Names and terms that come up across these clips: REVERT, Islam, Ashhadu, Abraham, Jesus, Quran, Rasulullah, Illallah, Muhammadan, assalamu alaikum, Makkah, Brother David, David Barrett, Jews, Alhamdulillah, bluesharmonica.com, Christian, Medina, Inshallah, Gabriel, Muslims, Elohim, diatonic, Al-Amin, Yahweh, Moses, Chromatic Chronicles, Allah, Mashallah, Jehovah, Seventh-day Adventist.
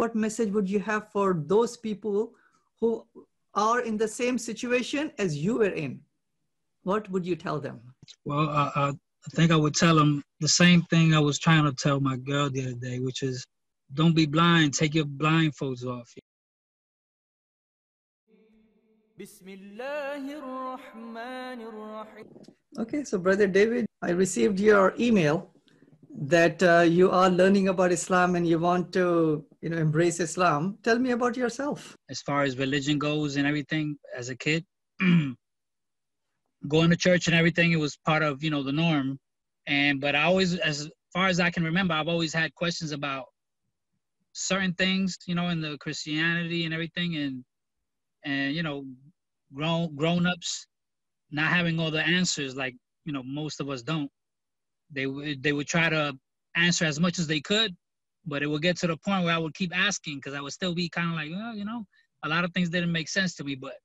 what message would you have for those people who are in the same situation as you were in? What would you tell them? Well, I think I would tell them the same thing I was trying to tell my girl the other day, which is don't be blind, take your blindfolds off. Okay, so Brother David, I received your email that you are learning about Islam and you want to, embrace Islam. Tell me about yourself. As far as religion goes and everything, as a kid, going to church and everything, it was part of, the norm. But I always, as far as I can remember, I've always had questions about certain things, in the Christianity and everything, and grown-ups not having all the answers like most of us don't. They would try to answer as much as they could, but it would get to the point where I would keep asking because I would still be kind of like, well, a lot of things didn't make sense to me, but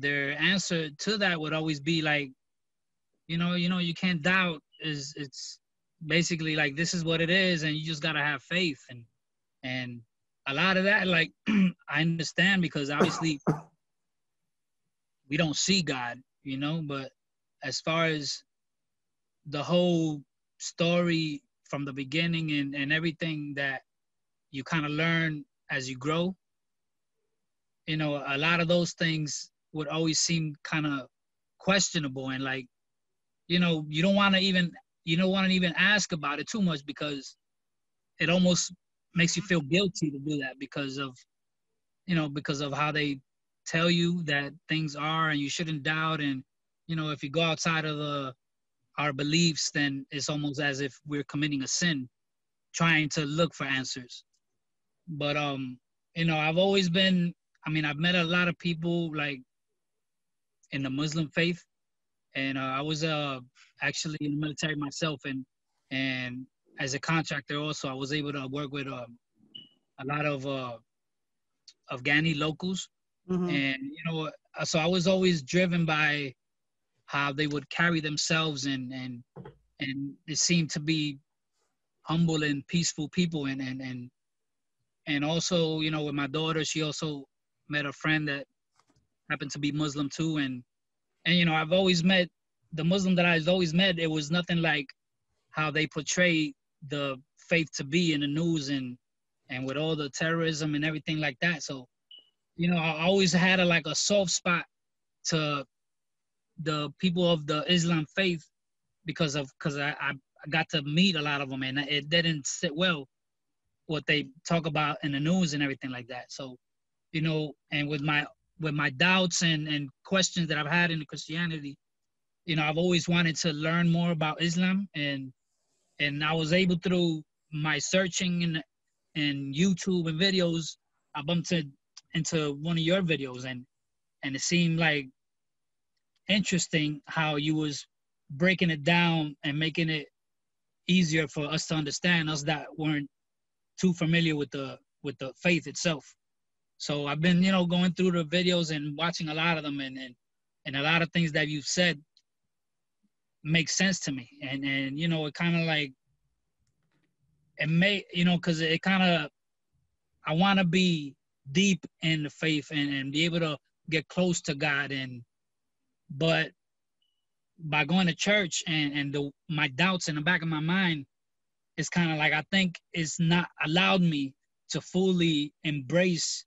their answer to that would always be like, you can't doubt, it's basically like this is what it is and you just gotta have faith. And a lot of that, like, I understand because obviously we don't see God, but as far as the whole story from the beginning and everything that you kind of learn as you grow, a lot of those things would always seem kind of questionable. And like, you don't want to even ask about it too much because it almost makes you feel guilty to do that because of how they tell you that things are and you shouldn't doubt. And, if you go outside of our beliefs, then it's almost as if we're committing a sin trying to look for answers. But, I've always been, I've met a lot of people like in the Muslim faith, and I was actually in the military myself, and as a contractor also, I was able to work with a lot of Afghani locals. Mm-hmm. And, so I was always driven by how they would carry themselves and they seemed to be humble and peaceful people. And also, with my daughter, she also met a friend that happened to be Muslim too. And I've always met, the Muslim that I've always met, it was nothing like how they portray the faith to be in the news and with all the terrorism and everything like that. So, I always had a soft spot to the people of the Islam faith because I got to meet a lot of them, and it didn't sit well what they talk about in the news and everything like that. So, and with my doubts and questions that I've had in Christianity, I've always wanted to learn more about Islam, and I was able through my searching and YouTube and videos, I bumped into one of your videos, and it seemed like interesting how you was breaking it down and making it easier for us to understand, us that weren't too familiar with the faith itself. So I've been, going through the videos and watching a lot of them, and a lot of things that you've said makes sense to me. And it kind of like, it may, because it kind of, I want to be deep in the faith and be able to get close to God. But by going to church and my doubts in the back of my mind, it's kind of like, I think it's not allowed me to fully embrace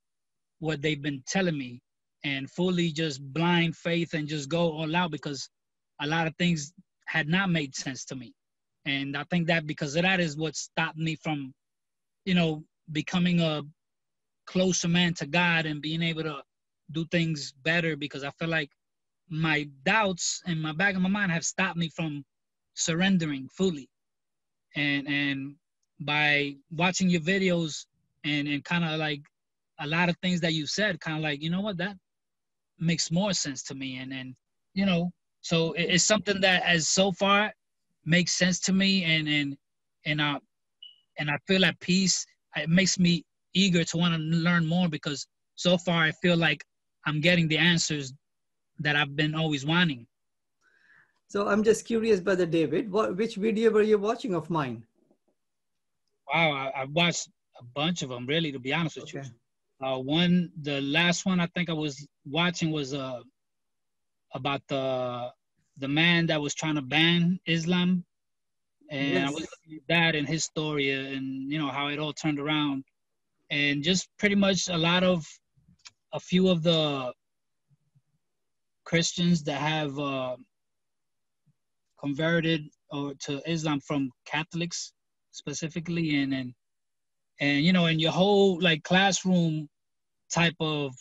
what they've been telling me and fully just blind faith and just go all out, because a lot of things had not made sense to me. And I think that because of that is what stopped me from, becoming a closer man to God and being able to do things better, because I feel like my doubts in my back of my mind have stopped me from surrendering fully. And by watching your videos and kind of like a lot of things that you said, kind of like, that makes more sense to me. So it's something that as so far makes sense to me, and I feel at peace. It makes me eager to want to learn more, because so far I feel like I'm getting the answers that I've been always wanting. So I'm just curious, Brother David, which video were you watching of mine? Wow, I watched a bunch of them, really, to be honest with you. One, the last one I think I was watching was about the man that was trying to ban Islam. And I was looking at that and his story and, you know, how it all turned around. And just pretty much a lot of, a few of the Christians that have converted to Islam from Catholics specifically. And you know, in your whole like classroom type of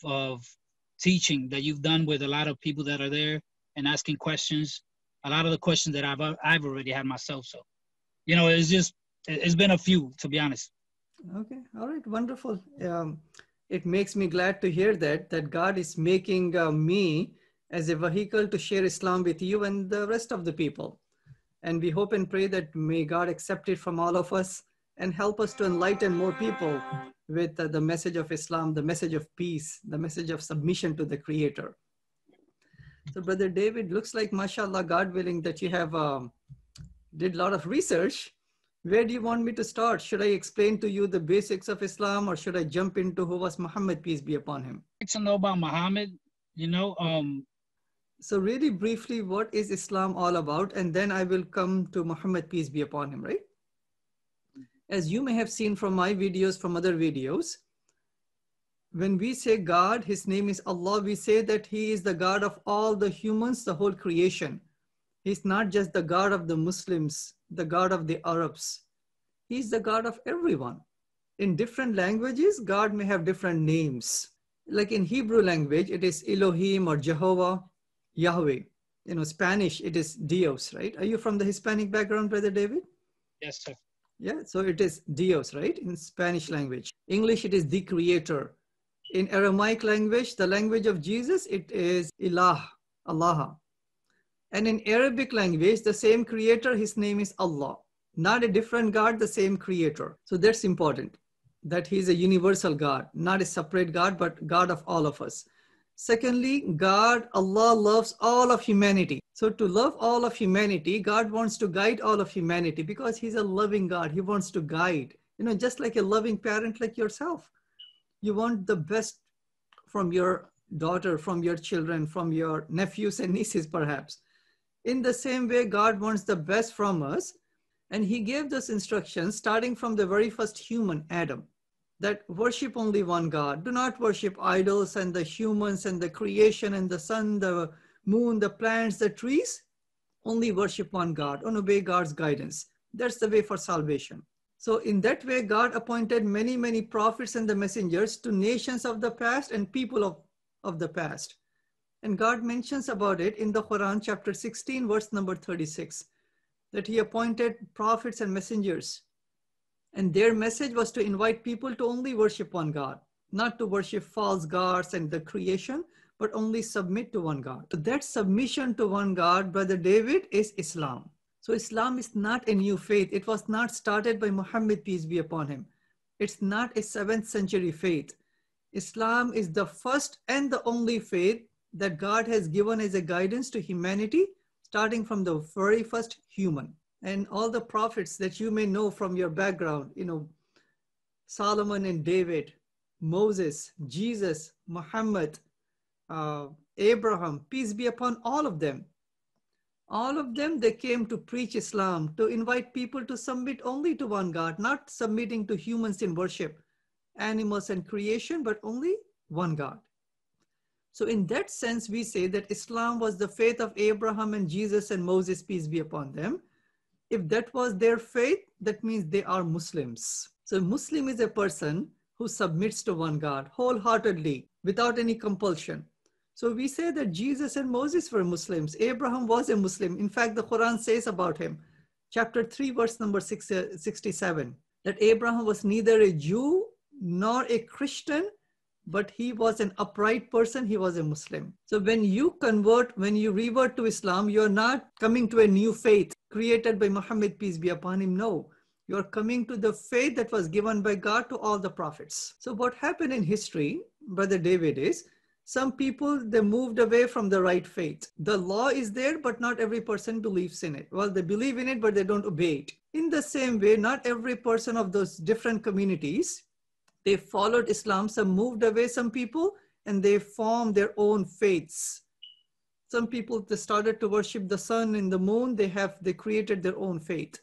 teaching that you've done with a lot of people that are there and asking questions, a lot of the questions that I've already had myself. So, you know, it's just, it's been a few, to be honest. Okay. All right. Wonderful. It makes me glad to hear that, that God is making me as a vehicle to share Islam with you and the rest of the people. And we hope and pray that may God accept it from all of us and help us to enlighten more people with the message of Islam, the message of peace, the message of submission to the Creator. So Brother David, looks like, mashallah, God willing, that you have did a lot of research. Where do you want me to start? Should I explain to you the basics of Islam, or should I jump into who was Muhammad, peace be upon him? I'd like to know about Muhammad, you know. So really briefly, what is Islam all about? And then I will come to Muhammad, peace be upon him, right? As you may have seen from my videos, from other videos, when we say God, his name is Allah, we say that he is the God of all the humans, the whole creation. He's not just the God of the Muslims, the God of the Arabs. He's the God of everyone. In different languages, God may have different names. Like in Hebrew language, it is Elohim or Jehovah, Yahweh. You know, Spanish, it is Dios, right? Are you from the Hispanic background, Brother David? Yes, sir. Yeah, so it is Dios, right? In Spanish language. English, it is the Creator. In Aramaic language, the language of Jesus, it is Ilah, Allah. And in Arabic language, the same Creator, his name is Allah. Not a different God, the same Creator. So that's important, that he's a universal God, not a separate God, but God of all of us. Secondly, God, Allah, loves all of humanity. So to love all of humanity, God wants to guide all of humanity because he's a loving God. He wants to guide, you know, just like a loving parent like yourself. You want the best from your daughter, from your children, from your nephews and nieces, perhaps. In the same way, God wants the best from us. And he gave those instructions starting from the very first human, Adam, that worship only one God. Do not worship idols and the humans and the creation and the sun, the moon, the plants, the trees. Only worship one God and obey God's guidance. That's the way for salvation. So in that way, God appointed many, many prophets and the messengers to nations of the past and people of the past. And God mentions about it in the Quran, chapter 16, verse number 36, that he appointed prophets and messengers. And their message was to invite people to only worship one God, not to worship false gods and the creation, but only submit to one God. So that submission to one God, Brother David, is Islam. So Islam is not a new faith. It was not started by Muhammad, peace be upon him. It's not a 7th-century faith. Islam is the first and the only faith that God has given as a guidance to humanity, starting from the very first human. And all the prophets that you may know from your background, you know, Solomon and David, Moses, Jesus, Muhammad, Abraham, peace be upon all of them. All of them, they came to preach Islam, to invite people to submit only to one God, not submitting to humans in worship, animals and creation, but only one God. So in that sense, we say that Islam was the faith of Abraham and Jesus and Moses, peace be upon them. If that was their faith, that means they are Muslims. So a Muslim is a person who submits to one God wholeheartedly, without any compulsion. So we say that Jesus and Moses were Muslims. Abraham was a Muslim. In fact, the Quran says about him, chapter 3, verse number 67, that Abraham was neither a Jew nor a Christian, but he was an upright person. He was a Muslim. So when you convert, when you revert to Islam, you're not coming to a new faith created by Muhammad, peace be upon him. No, you're coming to the faith that was given by God to all the prophets. So what happened in history, Brother David, is some people, they moved away from the right faith. The law is there, but not every person believes in it. Well, they believe in it, but they don't obey it. In the same way, not every person of those different communities They followed Islam. Some moved away, some people, and they formed their own faiths. Some people they started to worship the sun and the moon. They created their own faith.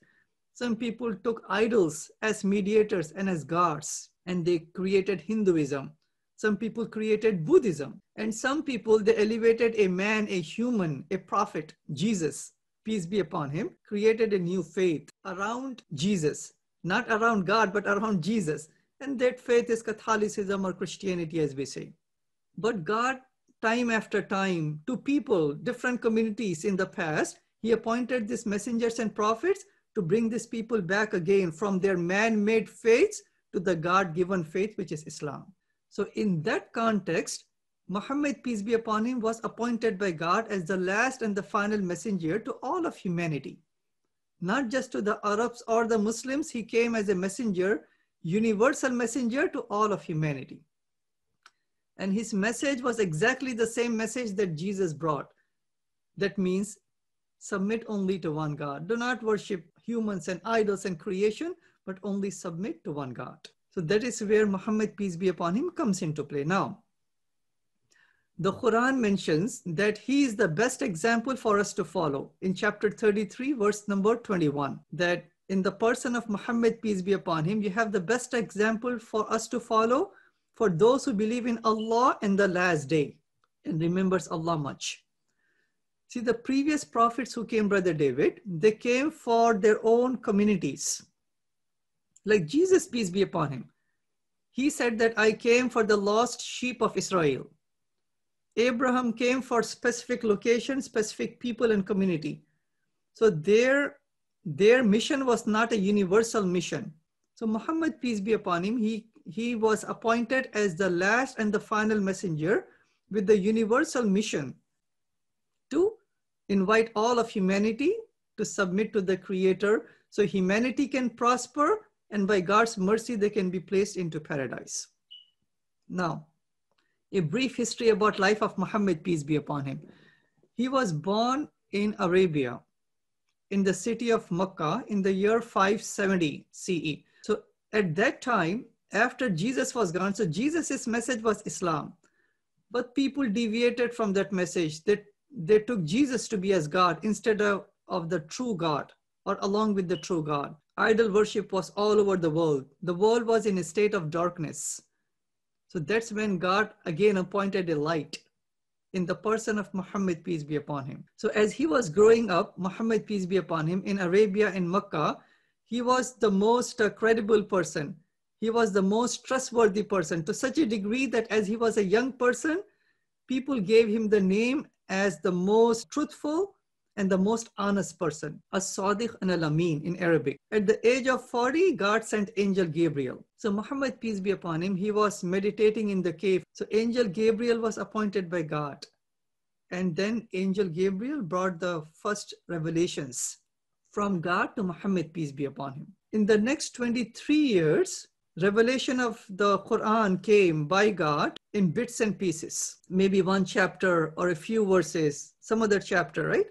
Some people took idols as mediators and as gods, and they created Hinduism. Some people created Buddhism, and some people, they elevated a man, a human, a prophet, Jesus, peace be upon him, created a new faith around Jesus, not around God, but around Jesus. And that faith is Catholicism or Christianity, as we say. But God, time after time, to people, different communities in the past, he appointed these messengers and prophets to bring these people back again from their man-made faiths to the God-given faith, which is Islam. So in that context, Muhammad, peace be upon him, was appointed by God as the last and the final messenger to all of humanity. Not just to the Arabs or the Muslims, he came as a messenger, universal messenger to all of humanity. And his message was exactly the same message that Jesus brought. That means, submit only to one God. Do not worship humans and idols and creation, but only submit to one God. So that is where Muhammad, peace be upon him, comes into play. Now, the Quran mentions that he is the best example for us to follow. In chapter 33, verse number 21, that in the person of Muhammad, peace be upon him, you have the best example for us to follow for those who believe in Allah and the last day and remembers Allah much. See, the previous prophets who came, Brother David, they came for their own communities. Like Jesus, peace be upon him. He said that I came for the lost sheep of Israel. Abraham came for specific location, specific people and community. So their mission was not a universal mission. So Muhammad, peace be upon him, he was appointed as the last and the final messenger with the universal mission to invite all of humanity to submit to the Creator so humanity can prosper, and by God's mercy, they can be placed into paradise. Now, a brief history about life of Muhammad, peace be upon him. He was born in Arabia, in the city of Makkah in the year 570 CE. So at that time, after Jesus was gone, so Jesus's message was Islam, but people deviated from that message. They took Jesus to be as God instead of the true God or along with the true God. Idol worship was all over the world. The world was in a state of darkness. So that's when God again appointed a light in the person of Muhammad, peace be upon him. So as he was growing up, Muhammad, peace be upon him, in Arabia and Makkah, he was the most credible person. He was the most trustworthy person to such a degree that as he was a young person, people gave him the name as the most truthful and the most honest person, As-Sadiq and Al-Amin in Arabic. At the age of 40, God sent angel Gabriel. So Muhammad, peace be upon him, he was meditating in the cave. So angel Gabriel was appointed by God. And then angel Gabriel brought the first revelations from God to Muhammad, peace be upon him. In the next 23 years, revelation of the Quran came by God in bits and pieces, maybe one chapter or a few verses, some other chapter, right?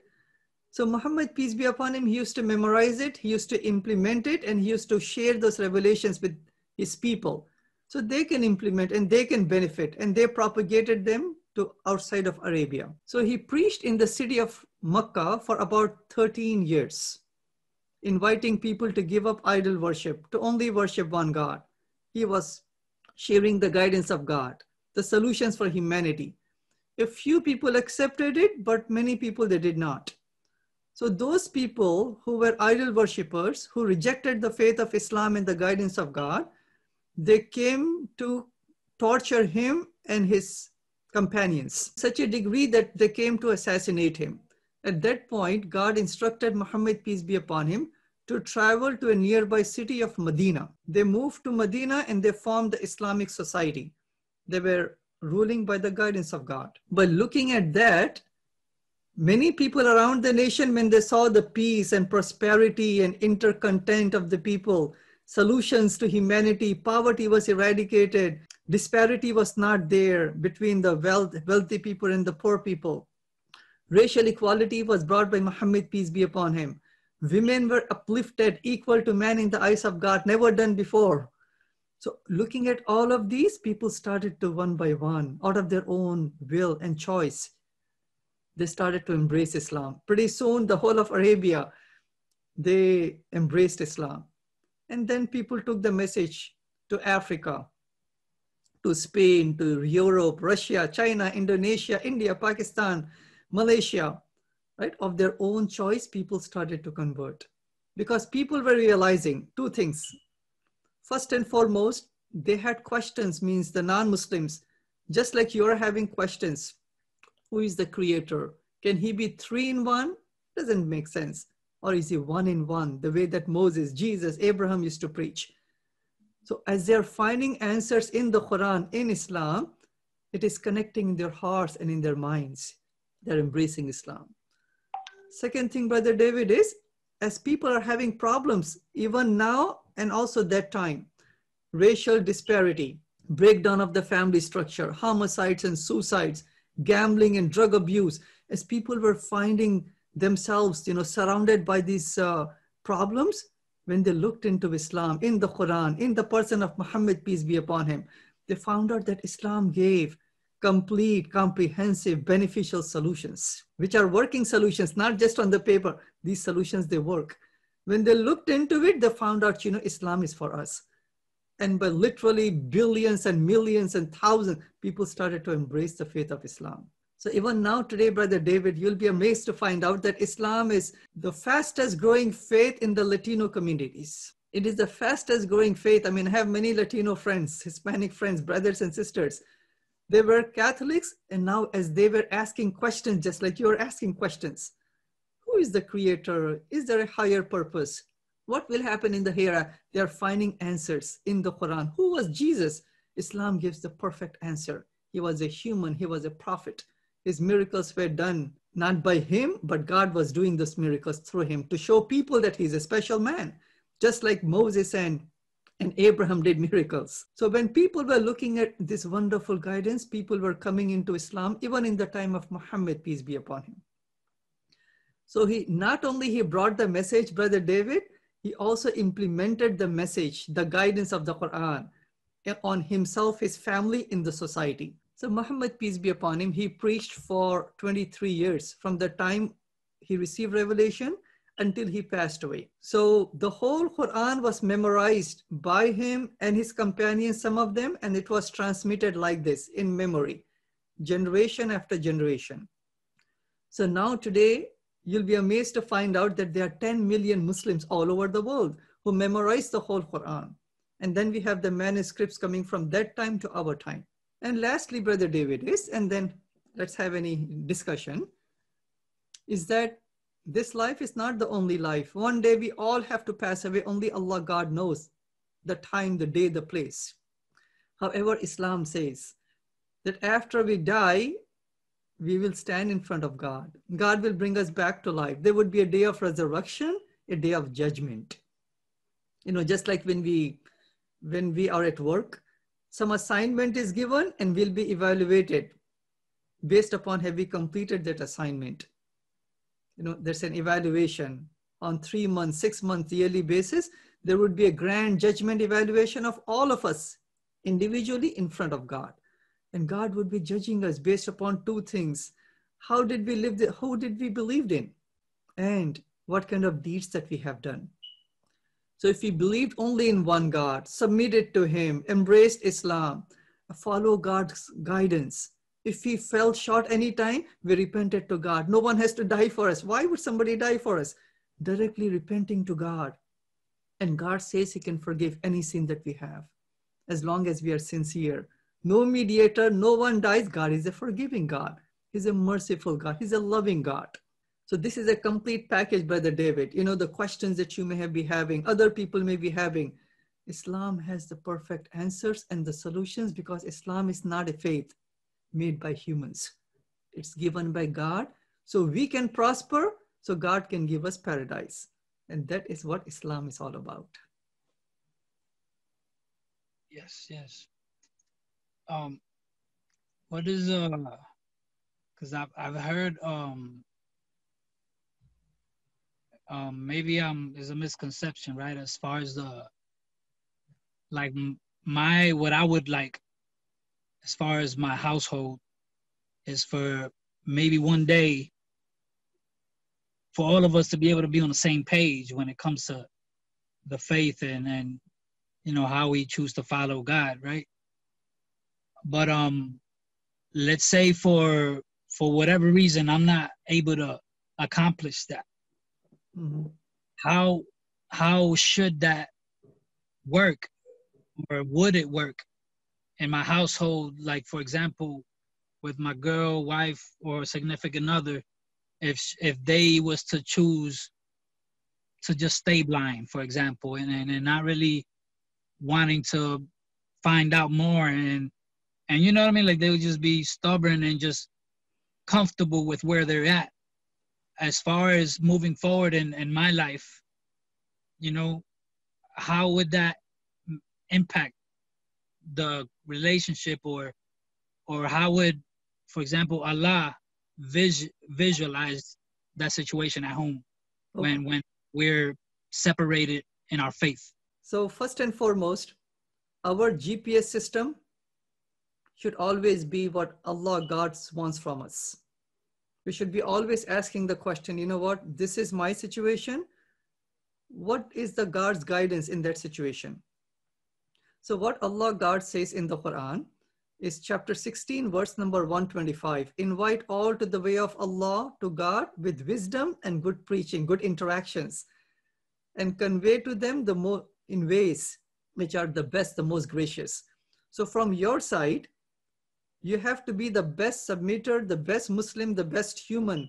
So Muhammad, peace be upon him, he used to memorize it, he used to implement it, and he used to share those revelations with his people. So they can implement and they can benefit, and they propagated them to outside of Arabia. So he preached in the city of Makkah for about 13 years, inviting people to give up idol worship, to only worship one God. He was sharing the guidance of God, the solutions for humanity. A few people accepted it, but many people, they did not. So those people who were idol worshippers, who rejected the faith of Islam and the guidance of God, they came to torture him and his companions, such a degree that they came to assassinate him. At that point, God instructed Muhammad, peace be upon him, to travel to a nearby city of Medina. They moved to Medina and they formed the Islamic society. They were ruling by the guidance of God. But looking at that, many people around the nation, when they saw the peace and prosperity and intercontent of the people, solutions to humanity, poverty was eradicated, disparity was not there between the wealthy people and the poor people. Racial equality was brought by Muhammad, peace be upon him. Women were uplifted equal to men in the eyes of God, never done before. So looking at all of these, people started to one by one, out of their own will and choice, they started to embrace Islam. Pretty soon, the whole of Arabia, they embraced Islam. And then people took the message to Africa, to Spain, to Europe, Russia, China, Indonesia, India, Pakistan, Malaysia, right? Of their own choice, people started to convert. Because people were realizing two things. First and foremost, they had questions, means the non-Muslims, just like you're having questions. Who is the creator? Can he be three in one? Doesn't make sense. Or is he one in one, the way that Moses, Jesus, Abraham used to preach? So as they're finding answers in the Quran, in Islam, it is connecting in their hearts and in their minds. They're embracing Islam. Second thing, Brother David, is as people are having problems, even now and also that time, racial disparity, breakdown of the family structure, homicides and suicides, gambling and drug abuse, as people were finding themselves, you know, surrounded by these problems, when they looked into Islam, in the Quran, in the person of Muhammad, peace be upon him, they found out that Islam gave complete, comprehensive, beneficial solutions, which are working solutions, not just on the paper. These solutions, they work. When they looked into it, they found out, you know, Islam is for us. And by literally billions and millions and thousands, people started to embrace the faith of Islam. So even now today, Brother David, you'll be amazed to find out that Islam is the fastest growing faith in the Latino communities. It is the fastest growing faith. I mean, I have many Latino friends, Hispanic friends, brothers and sisters. They were Catholics, and now as they were asking questions, just like you're asking questions, who is the creator? Is there a higher purpose? What will happen in the hereafter? They are finding answers in the Quran. Who was Jesus? Islam gives the perfect answer. He was a human. He was a prophet. His miracles were done not by him, but God was doing those miracles through him to show people that he's a special man, just like Moses and Abraham did miracles. So when people were looking at this wonderful guidance, people were coming into Islam, even in the time of Muhammad, peace be upon him. So he not only he brought the message, Brother David, he also implemented the message, the guidance of the Quran on himself, his family, in the society. So Muhammad, peace be upon him, he preached for 23 years from the time he received revelation until he passed away. So the whole Quran was memorized by him and his companions, some of them, and it was transmitted like this in memory, generation after generation. So now today, you'll be amazed to find out that there are 10 million Muslims all over the world who memorized the whole Quran. And then we have the manuscripts coming from that time to our time. And lastly, Brother David, is, and then let's have any discussion, is that this life is not the only life. One day we all have to pass away. Only Allah, God knows the time, the day, the place. However, Islam says that after we die, we will stand in front of God. God will bring us back to life. There would be a day of resurrection, a day of judgment. You know, just like when we are at work, some assignment is given and will be evaluated based upon have we completed that assignment. You know, there's an evaluation on 3 months, 6 months, yearly basis. There would be a grand judgment evaluation of all of us individually in front of God. And God would be judging us based upon two things. How did we live? Who did we believe in? And what kind of deeds that we have done? So if we believed only in one God, submitted to him, embraced Islam, follow God's guidance. If we fell short any time, we repented to God. No one has to die for us. Why would somebody die for us? Directly repenting to God. And God says he can forgive any sin that we have, as long as we are sincere. No mediator, no one dies. God is a forgiving God. He's a merciful God. He's a loving God. So this is a complete package, Brother David. You know, the questions that you may have been having, other people may be having. Islam has the perfect answers and the solutions because Islam is not a faith made by humans. It's given by God. So we can prosper, so God can give us paradise. And that is what Islam is all about. Yes, yes. What is, because I've heard, maybe there's a misconception, right? As far as like what I would like as far as my household is for maybe one day for all of us to be able to be on the same page when it comes to the faith and you know, how we choose to follow God, right? But let's say for whatever reason, I'm not able to accomplish that. Mm-hmm. How should that work, or would it work in my household? Like, for example, with my girl, wife, or significant other, if they was to choose to just stay blind, for example, and not really wanting to find out more, and you know what I mean? Like, they would just be stubborn and just comfortable with where they're at. As far as moving forward in my life, you know, how would that impact the relationship, or how would, for example, Allah visualize that situation at home when we're separated in our faith? So first and foremost, our GPS system should always be what Allah God wants from us. We should be always asking the question, you know what, this is my situation. What is the God's guidance in that situation? So what Allah God says in the Quran is chapter 16, verse number 125. Invite all to the way of Allah, to God, with wisdom and good preaching, good interactions, and convey to them the more in ways which are the best, the most gracious. So from your side, you have to be the best submitter, the best Muslim, the best human,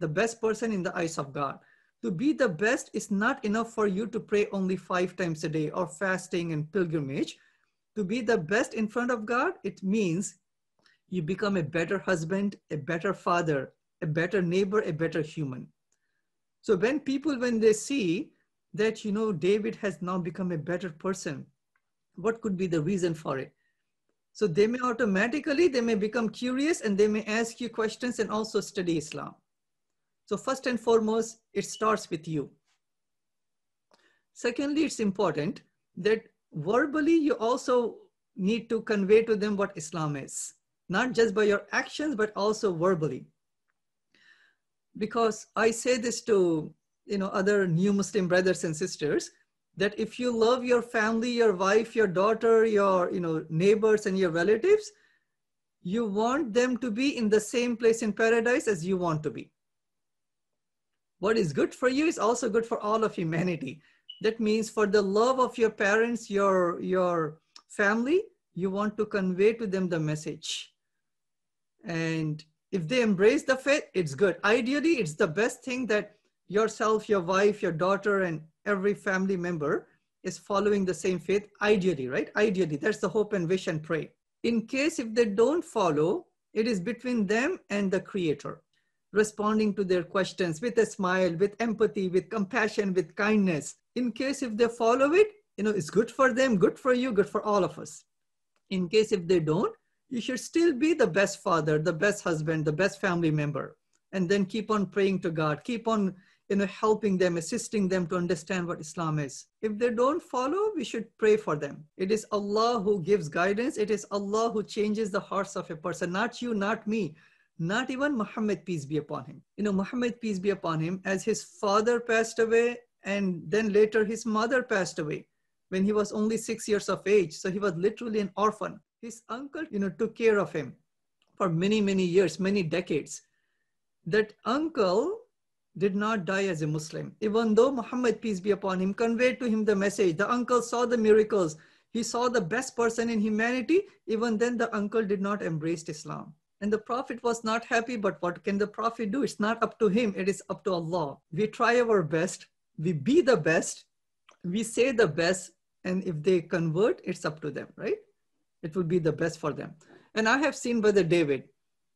the best person in the eyes of God. To be the best is not enough for you to pray only 5 times a day or fasting and pilgrimage. To be the best in front of God, it means you become a better husband, a better father, a better neighbor, a better human. So when people, when they see that, you know, David has now become a better person, what could be the reason for it? So they may automatically, they may become curious, and they may ask you questions and also study Islam. So first and foremost, it starts with you. Secondly, it's important that verbally you also need to convey to them what Islam is, not just by your actions, but also verbally. Because I say this to, you know, other new Muslim brothers and sisters, that if you love your family, your wife, your daughter, your, you know, neighbors and your relatives, you want them to be in the same place in paradise as you want to be. What is good for you is also good for all of humanity. That means for the love of your parents, your family, you want to convey to them the message. And if they embrace the faith, it's good. Ideally, it's the best thing that yourself, your wife, your daughter, and every family member is following the same faith, ideally, right? Ideally, that's the hope and wish and pray. In case if they don't follow, it is between them and the Creator, responding to their questions with a smile, with empathy, with compassion, with kindness. In case if they follow it, you know, it's good for them, good for you, good for all of us. In case if they don't, you should still be the best father, the best husband, the best family member, and then keep on praying to God, keep on, you know, helping them, assisting them to understand what Islam is. If they don't follow, we should pray for them. It is Allah who gives guidance. It is Allah who changes the hearts of a person, not you, not me, not even Muhammad, peace be upon him. You know, Muhammad, peace be upon him, as his father passed away, and then later his mother passed away when he was only 6 years of age. So he was literally an orphan. His uncle, you know, took care of him for many, many years, many decades. That uncle did not die as a Muslim. Even though Muhammad, peace be upon him, conveyed to him the message, the uncle saw the miracles, he saw the best person in humanity, even then the uncle did not embrace Islam. And the Prophet was not happy, but what can the Prophet do? It's not up to him, it is up to Allah. We try our best, we be the best, we say the best, and if they convert, it's up to them, right? It would be the best for them. And I have seen, Brother David,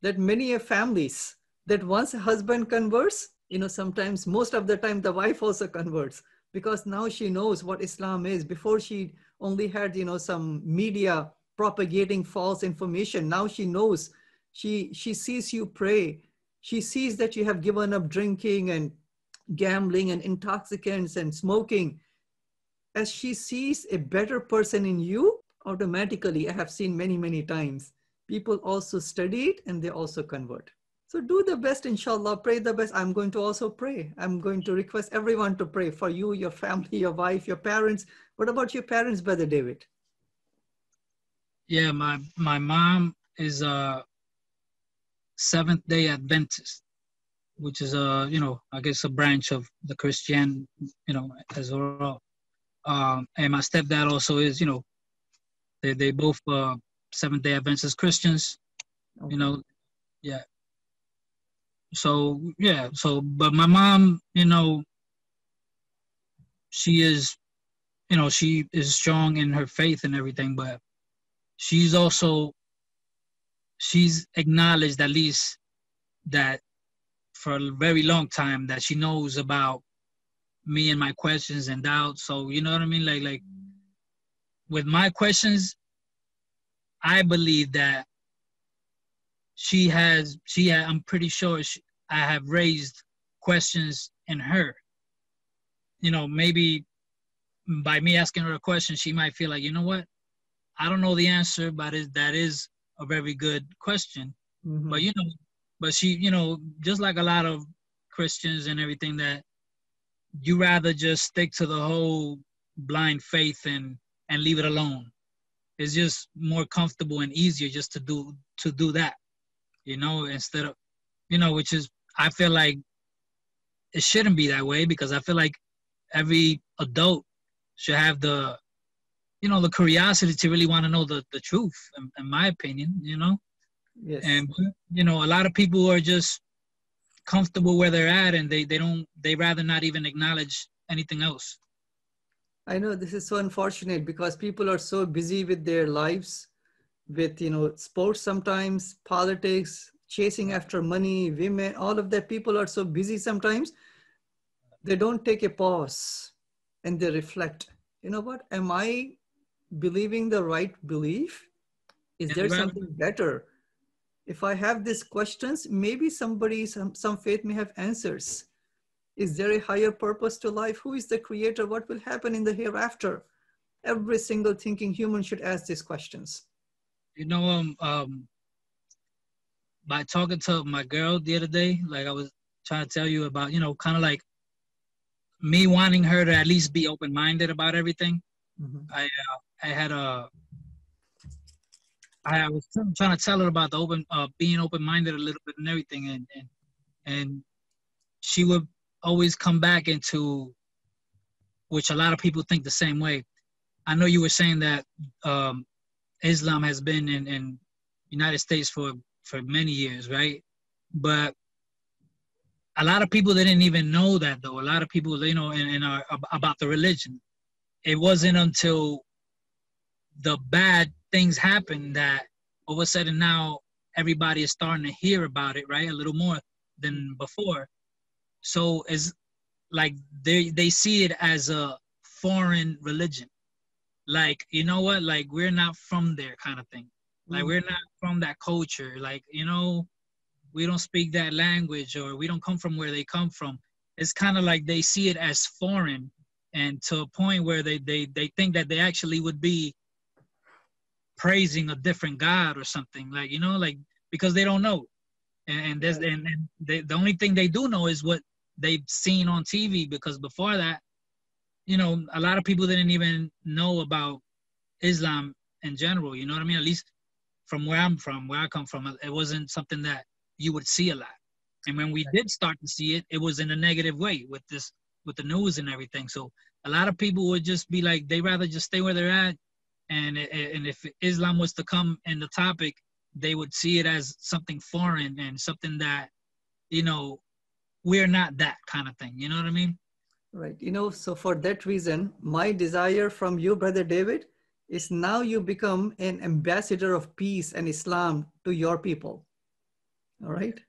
that many families, that once a husband converts, you know, sometimes, most of the time, the wife also converts, because now she knows what Islam is. Before she only had, you know, some media propagating false information. Now she knows, she sees you pray. She sees that you have given up drinking and gambling and intoxicants and smoking. As she sees a better person in you, automatically, I have seen many, many times, people also study it and they also convert. So do the best, inshallah, pray the best. I'm going to also pray. I'm going to request everyone to pray for you, your family, your wife, your parents. What about your parents, Brother David? Yeah, my mom is a Seventh-day Adventist, which is a, you know, I guess a branch of the Christian, you know, as well. And my stepdad also is, you know, they both Seventh-day Adventist Christians, okay. You know, yeah. So, yeah, so, but my mom, you know, she is strong in her faith and everything, but she's also, she's acknowledged at least that for a very long time that she knows about me and my questions and doubts. So, you know what I mean? Like with my questions, I believe that I'm pretty sure I have raised questions in her. You know, maybe by me asking her a question, she might feel like, you know what? I don't know the answer, but that is a very good question. Mm-hmm. But, you know, but she, you know, just like a lot of Christians and everything, that you rather just stick to the whole blind faith and leave it alone. It's just more comfortable and easier just to do that. You know, instead of, you know, which is, I feel like it shouldn't be that way, because I feel like every adult should have the, you know, the curiosity to really want to know the truth, in my opinion, you know. Yes. And, you know, a lot of people are just comfortable where they're at, and they rather not even acknowledge anything else. I know this is so unfortunate, because people are so busy with their lives, with, you know, sports sometimes, politics, chasing after money, women, all of that. People are so busy sometimes, they don't take a pause and they reflect. You know what? Am I believing the right belief? Is there something better? If I have these questions, maybe somebody, some faith may have answers. Is there a higher purpose to life? Who is the creator? What will happen in the hereafter? Every single thinking human should ask these questions. You know, by talking to my girl the other day, like I was trying to tell you about, you know, kind of like me wanting her to at least be open-minded about everything. Mm-hmm. I was trying to tell her about the being open-minded a little bit and everything, and she would always come back into, which a lot of people think the same way. I know you were saying that, Islam has been in United States for many years, right? But a lot of people, they didn't even know that, though. A lot of people, you know, about the religion. It wasn't until the bad things happened that all of a sudden now everybody is starting to hear about it, right? A little more than before. So it's like they see it as a foreign religion. Like, you know what, like, we're not from there kind of thing. Like, we're not from that culture. Like, you know, we don't speak that language, or we don't come from where they come from. It's kind of like they see it as foreign, and to a point where they think that they actually would be praising a different God or something. Like, you know, like, because they don't know. And the only thing they do know is what they've seen on TV, because before that, you know, a lot of people didn't even know about Islam in general. You know what I mean? At least from where I come from, it wasn't something that you would see a lot. And when we did start to see it was in a negative way with the news and everything. So a lot of people would just be like, they rather just stay where they're at. And if Islam was to come in the topic, they would see it as something foreign and something that, you know, we're not that kind of thing. You know what I mean? Right. You know, so for that reason, my desire from you, Brother David, is now you become an ambassador of peace and Islam to your people. All right?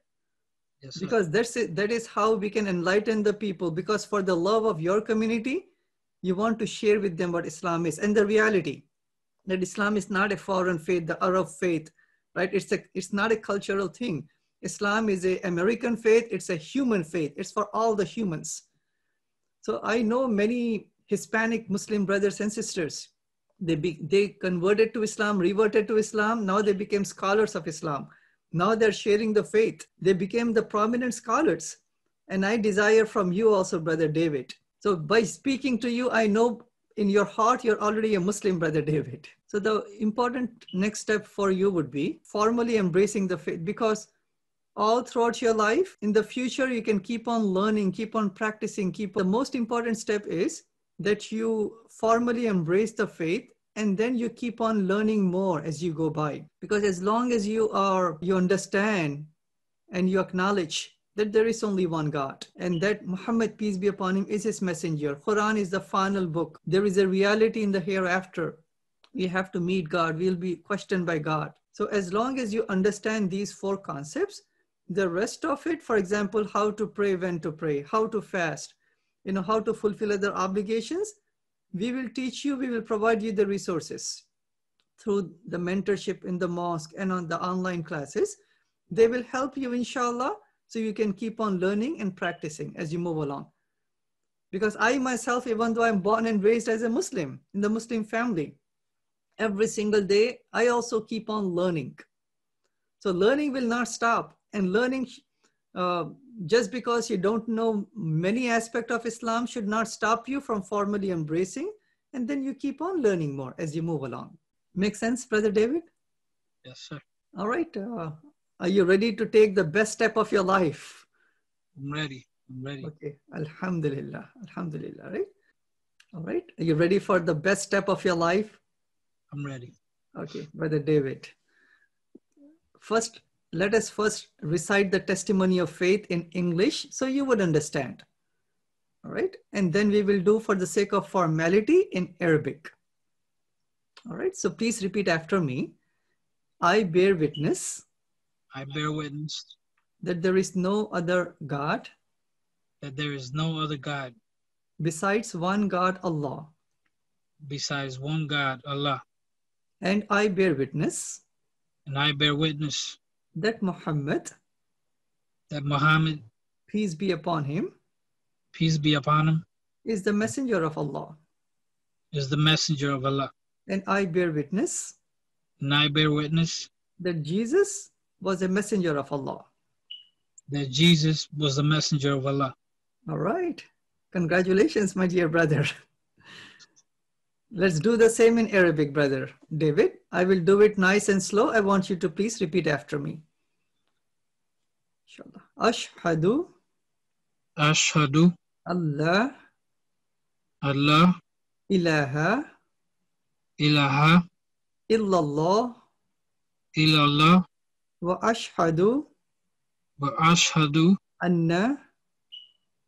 Yes, sir. Because that's it. That is how we can enlighten the people. Because for the love of your community, you want to share with them what Islam is, and the reality that Islam is not a foreign faith, the Arab faith, right? It's not a cultural thing. Islam is an American faith. It's a human faith. It's for all the humans. So I know many Hispanic Muslim brothers and sisters They converted to Islam, reverted to Islam. Now they became scholars of Islam. Now they're sharing the faith. They became the prominent scholars. And I desire from you also, Brother David. So by speaking to you, I know in your heart, you're already a Muslim, Brother David. So the important next step for you would be formally embracing the faith, because all throughout your life, in the future, you can keep on learning, keep on practicing, the most important step is that you formally embrace the faith, and then you keep on learning more as you go by. Because as long as you understand and you acknowledge that there is only one God, and that Muhammad, peace be upon him, is his messenger. Quran is the final book. There is a reality in the hereafter. We have to meet God. We'll be questioned by God. So as long as you understand these four concepts, the rest of it, for example, how to pray, when to pray, how to fast, you know, how to fulfill other obligations, we will teach you, we will provide you the resources through the mentorship in the mosque and on the online classes. They will help you, inshallah, so you can keep on learning and practicing as you move along. Because I myself, even though I'm born and raised as a Muslim, in the Muslim family, every single day, I also keep on learning. So learning will not stop. And learning, just because you don't know many aspects of Islam, should not stop you from formally embracing. And then you keep on learning more as you move along. Make sense, Brother David? Yes, sir. All right. Are you ready to take the best step of your life? I'm ready. I'm ready. Okay. Alhamdulillah. Alhamdulillah, right? All right. Are you ready for the best step of your life? I'm ready. Okay, Brother David. First, let us first recite the testimony of faith in English so you would understand. All right. And then we will do, for the sake of formality, in Arabic. All right. So please repeat after me. I bear witness. I bear witness that there is no other God. That there is no other God. Besides one God, Allah. Besides one God, Allah. And I bear witness. And I bear witness. That Muhammad. That Muhammad. Peace be upon him. Peace be upon him. Is the messenger of Allah. Is the messenger of Allah. And I bear witness. And I bear witness. That Jesus was a messenger of Allah. That Jesus was the messenger of Allah. All right. Congratulations, my dear brother. Let's do the same in Arabic, Brother David. I will do it nice and slow. I want you to please repeat after me. Inshallah. Ashhadu. Ashhadu. Allah. Allah. Ilaha. Ilaha. Illallah. Illallah. Wa ashhadu. Wa ashhadu. Anna.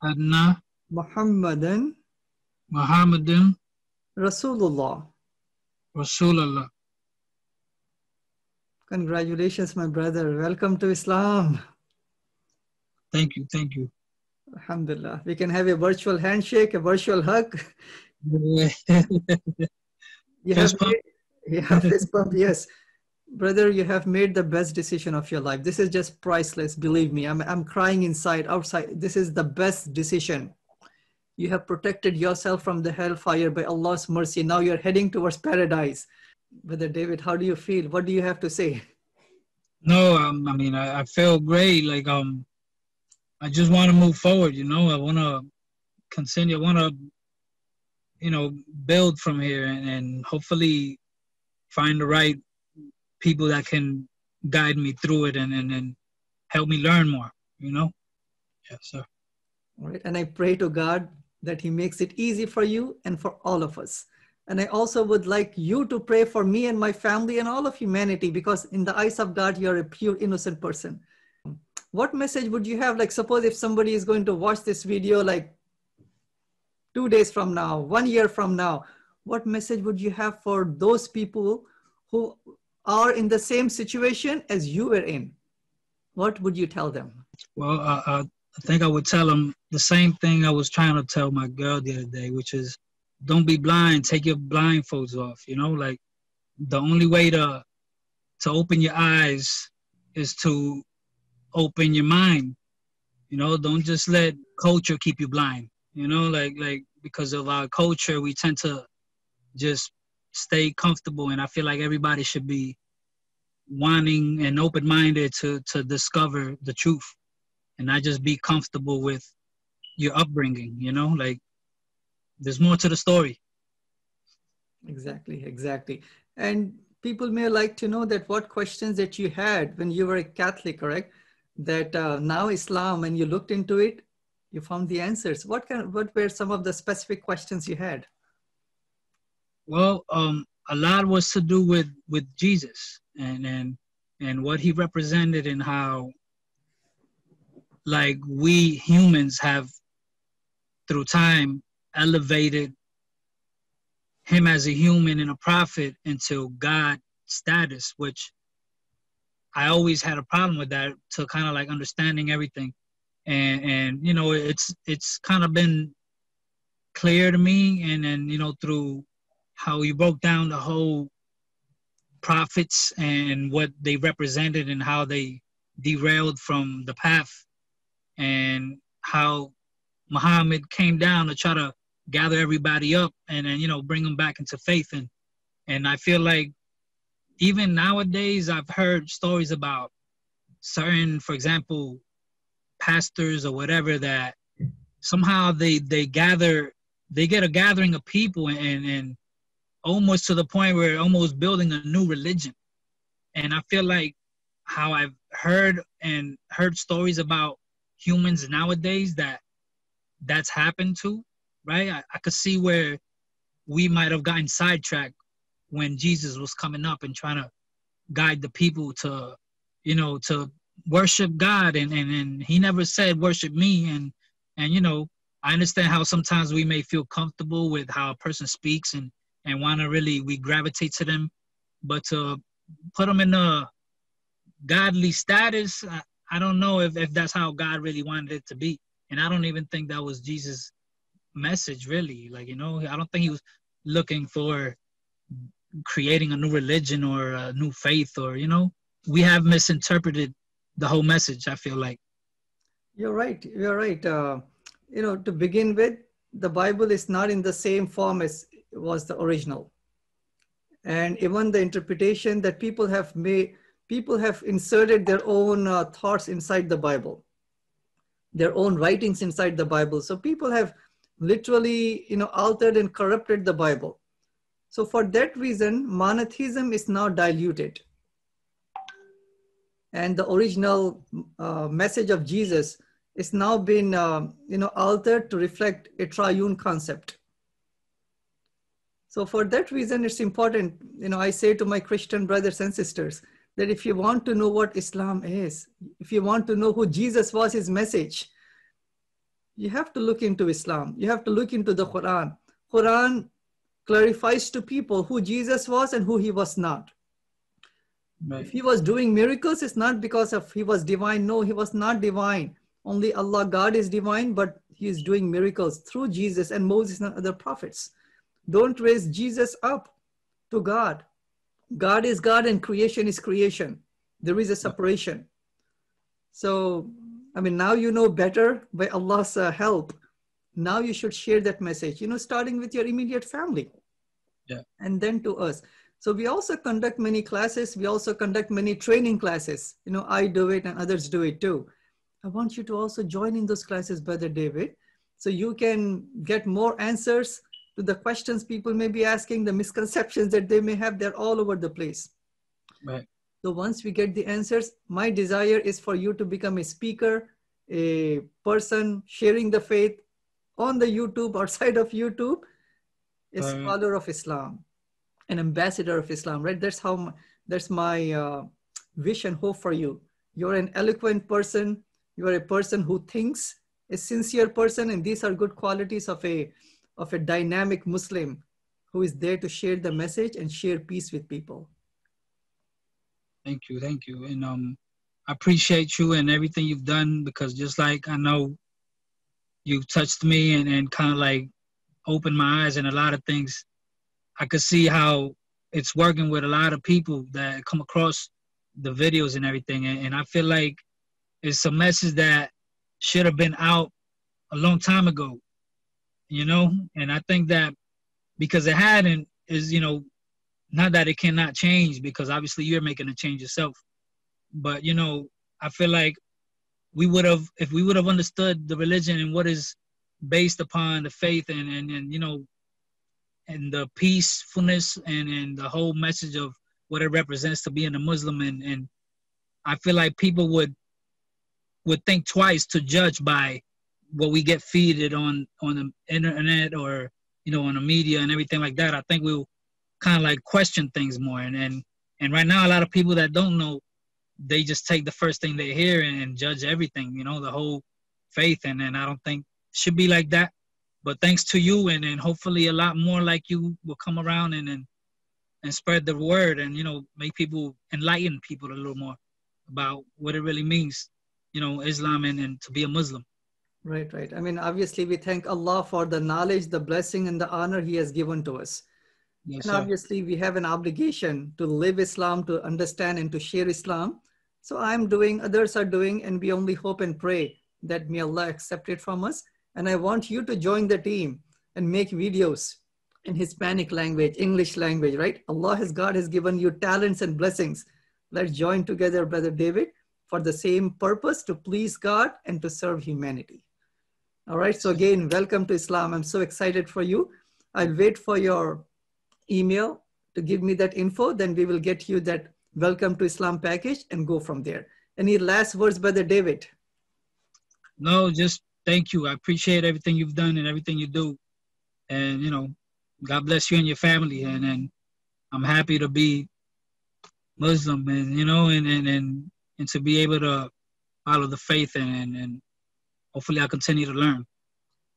Anna. Muhammadan. Muhammadan. Rasulullah. Rasulullah. Congratulations, my brother. Welcome to Islam. Thank you. Thank you. Alhamdulillah. We can have a virtual handshake, a virtual hug. You have this pump, yes. Brother, you have made the best decision of your life. This is just priceless. Believe me, I'm crying inside, outside. This is the best decision. You have protected yourself from the hellfire by Allah's mercy. Now you're heading towards paradise. Brother David, how do you feel? What do you have to say? No, I mean, I feel great. Like, I just want to move forward, you know. I want to continue. I want to, you know, build from here and hopefully find the right people that can guide me through it and help me learn more, you know. Yes, sir. All right. And I pray to God that he makes it easy for you and for all of us. And I also would like you to pray for me and my family and all of humanity, because in the eyes of God, you're a pure, innocent person. What message would you have? Like, suppose if somebody is going to watch this video, like 2 days from now, 1 year from now, what message would you have for those people who are in the same situation as you were in? What would you tell them? Well, I think I would tell them the same thing I was trying to tell my girl the other day, which is don't be blind. Take your blindfolds off. You know, like the only way to open your eyes is to open your mind. You know, don't just let culture keep you blind. You know, like because of our culture, we tend to just stay comfortable, and I feel like everybody should be wanting and open-minded to discover the truth and not just be comfortable with your upbringing, you know, like there's more to the story. Exactly, exactly. And people may like to know that what questions that you had when you were a Catholic, correct? That now Islam, when you looked into it, you found the answers. What were some of the specific questions you had? Well, a lot was to do with Jesus and what he represented and how, like, we humans have through time elevated him as a human and a prophet into God status, which I always had a problem with that, to kind of like understanding everything. And you know, it's kind of been clear to me. And then, you know, through how you broke down the whole prophets and what they represented and how they derailed from the path and how Muhammad came down to try to gather everybody up and then, you know, bring them back into faith. And I feel like even nowadays I've heard stories about certain, for example, pastors or whatever, that somehow they get a gathering of people and almost to the point where almost building a new religion. And I feel like how I've heard stories about humans nowadays that's happened to, right? I could see where we might have gotten sidetracked when Jesus was coming up and trying to guide the people to, you know, to worship God. And he never said, worship me. And, you know, I understand how sometimes we may feel comfortable with how a person speaks and want to really, we gravitate to them, but to put them in a godly status, I don't know if that's how God really wanted it to be. And I don't even think that was Jesus' message, really. Like, you know, I don't think he was looking for creating a new religion or a new faith, or, you know, we have misinterpreted the whole message, I feel like. You're right. You're right. You know, to begin with, the Bible is not in the same form as it was the original. And even the interpretation that people have made, people have inserted their own thoughts inside the Bible, their own writings inside the Bible. So people have literally, you know, altered and corrupted the Bible. So for that reason, monotheism is now diluted. And the original message of Jesus is now been, you know, altered to reflect a triune concept. So for that reason, it's important, you know, I say to my Christian brothers and sisters, that if you want to know what Islam is, if you want to know who Jesus was, his message, you have to look into Islam. You have to look into the Quran. Quran clarifies to people who Jesus was and who he was not. Right. If he was doing miracles, it's not because of he was divine. No, he was not divine. Only Allah, God, is divine, but he is doing miracles through Jesus and Moses and other prophets. Don't raise Jesus up to God. God is God and creation is creation. There is a separation. So, I mean, now you know better by Allah's help. Now you should share that message, you know, starting with your immediate family. Yeah. And then to us. So we also conduct many classes. We also conduct many training classes. You know, I do it and others do it too. I want you to also join in those classes, Brother David, so you can get more answers to the questions people may be asking, the misconceptions that they may have. They're all over the place. Right. So once we get the answers, my desire is for you to become a speaker, a person sharing the faith on the YouTube, outside of YouTube, a scholar of Islam, an ambassador of Islam, right? That's how, that's my wish and hope for you. You're an eloquent person. You are a person who thinks, a sincere person, and these are good qualities of a dynamic Muslim who is there to share the message and share peace with people. Thank you. Thank you. And I appreciate you and everything you've done, because just like I know you've touched me and kind of like opened my eyes and a lot of things. I could see how it's working with a lot of people that come across the videos and everything. And I feel like it's a message that should have been out a long time ago. You know, and I think that because it hadn't, is, you know, Not that it cannot change, because obviously you're making a change yourself. But, you know, I feel like we would have, if we would have understood the religion and what is based upon the faith and you know, and the peacefulness and the whole message of what it represents to being a Muslim. And I feel like people would think twice to judge by what we get feeded on the internet or, you know, on the media and everything like that. I think we'll kind of like question things more. And right now, a lot of people that don't know, they just take the first thing they hear and judge everything, you know, the whole faith. And I don't think it should be like that. But thanks to you, and hopefully a lot more like you will come around and spread the word and, you know, make people, enlighten people a little more about what it really means, you know, Islam and to be a Muslim. Right, right. I mean, obviously we thank Allah for the knowledge, the blessing, and the honor He has given to us. Yes, and obviously we have an obligation to live Islam, to understand and to share Islam. So I'm doing, others are doing, and we only hope and pray that may Allah accept it from us. And I want you to join the team and make videos in Hispanic language, English language, right? Allah, has God has given you talents and blessings. Let's join together, Brother David, for the same purpose, to please God and to serve humanity. All right, so again, welcome to Islam. I'm so excited for you. I'll wait for your email to give me that info, then we will get you that welcome to Islam package and go from there. Any last words, Brother David? No, just thank you. I appreciate everything you've done and everything you do. And, you know, God bless you and your family. And I'm happy to be Muslim and, you know, and to be able to follow the faith and hopefully I'll continue to learn.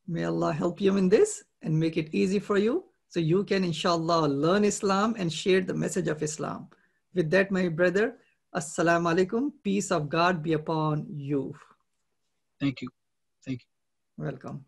May Allah help you in this and make it easy for you so you can, inshallah, learn Islam and share the message of Islam. With that, my brother, assalamu alaikum. Peace of God be upon you. Thank you. Thank you. Welcome.